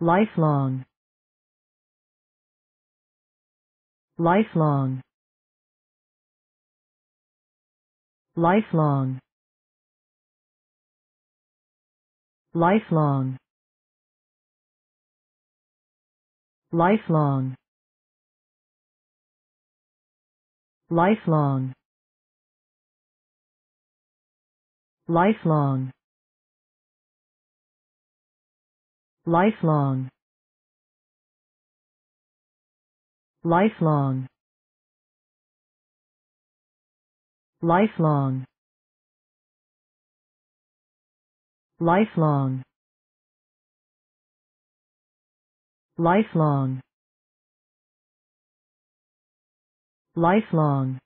Lifelong, lifelong, lifelong, lifelong, lifelong, lifelong, lifelong, lifelong, lifelong, lifelong, lifelong, lifelong, lifelong,